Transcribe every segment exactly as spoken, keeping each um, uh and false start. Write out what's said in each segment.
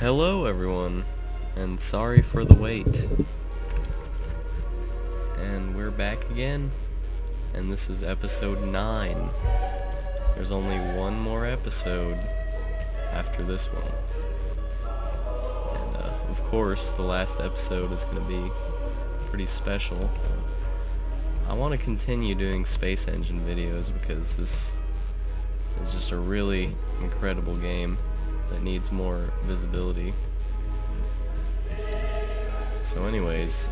Hello everyone, and sorry for the wait. And we're back again, and this is episode nine. There's only one more episode after this one. And uh, of course, the last episode is going to be pretty special. I want to continue doing Space Engine videos because this is just a really incredible game that needs more visibility. So anyways,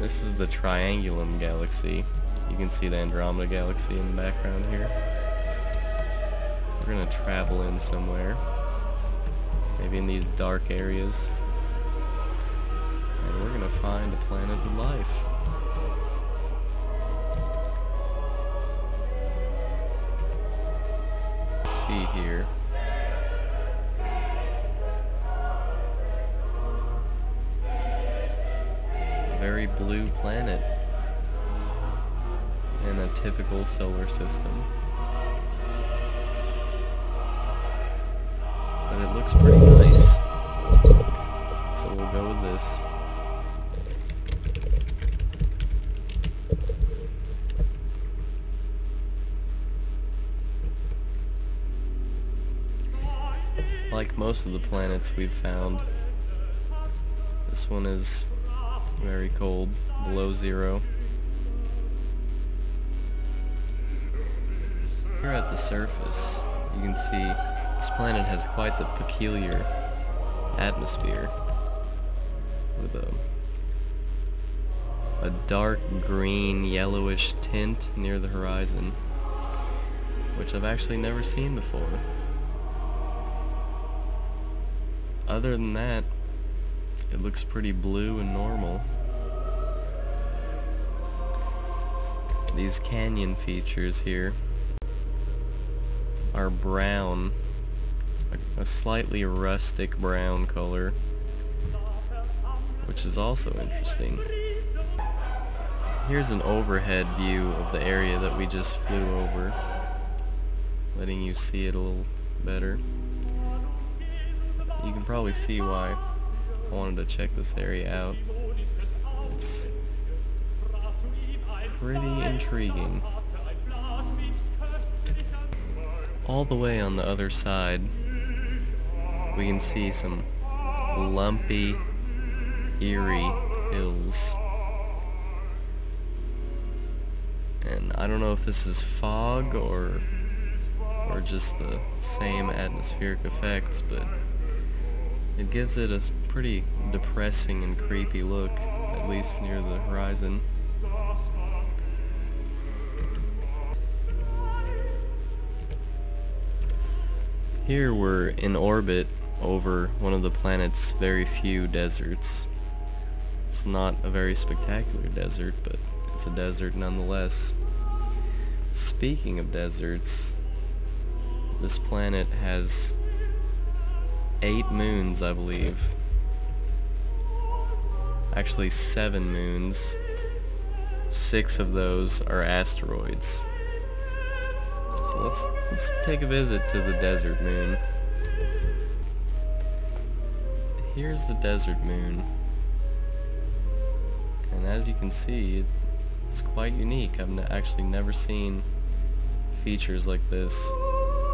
this is the Triangulum Galaxy. You can see the Andromeda Galaxy in the background here. We're gonna travel in somewhere, maybe in these dark areas, and we're gonna find a planet with life. Let's see here. Very blue planet in a typical solar system, but it looks pretty nice, so we'll go with this. Like most of the planets we've found, this one is very cold, below zero. Here at the surface, you can see this planet has quite the peculiar atmosphere, with a, a dark green, yellowish tint near the horizon, which I've actually never seen before. Other than that, it looks pretty blue and normal. These canyon features here are brown, a slightly rustic brown color, which is also interesting. Here's an overhead view of the area that we just flew over, letting you see it a little better. You can probably see why I wanted to check this area out. It's pretty intriguing. All the way on the other side, we can see some lumpy, eerie hills. And I don't know if this is fog or or just the same atmospheric effects, but it gives it a pretty depressing and creepy look, at least near the horizon. Here we're in orbit over one of the planet's very few deserts. It's not a very spectacular desert, but it's a desert nonetheless. Speaking of deserts, this planet has eight moons, I believe. Actually seven moons. Six of those are asteroids. So let's, let's take a visit to the desert moon. Here's the desert moon. And as you can see, it's quite unique. I've n- actually never seen features like this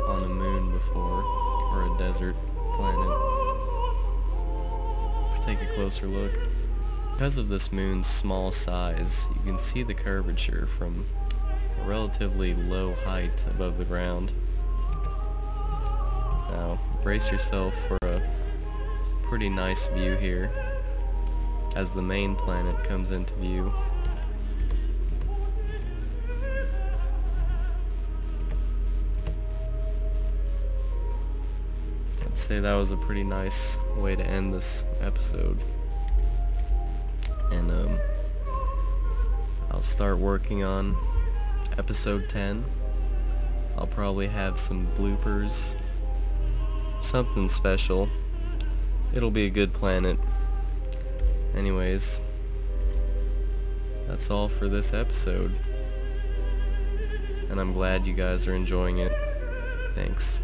on a moon before, or a desert planet. Let's take a closer look. Because of this moon's small size, you can see the curvature from a relatively low height above the ground. Now, brace yourself for a pretty nice view here as the main planet comes into view. I'd say that was a pretty nice way to end this episode. And um, I'll start working on episode ten. I'll probably have some bloopers, something special. It'll be a good planet. Anyways, that's all for this episode, and I'm glad you guys are enjoying it. Thanks.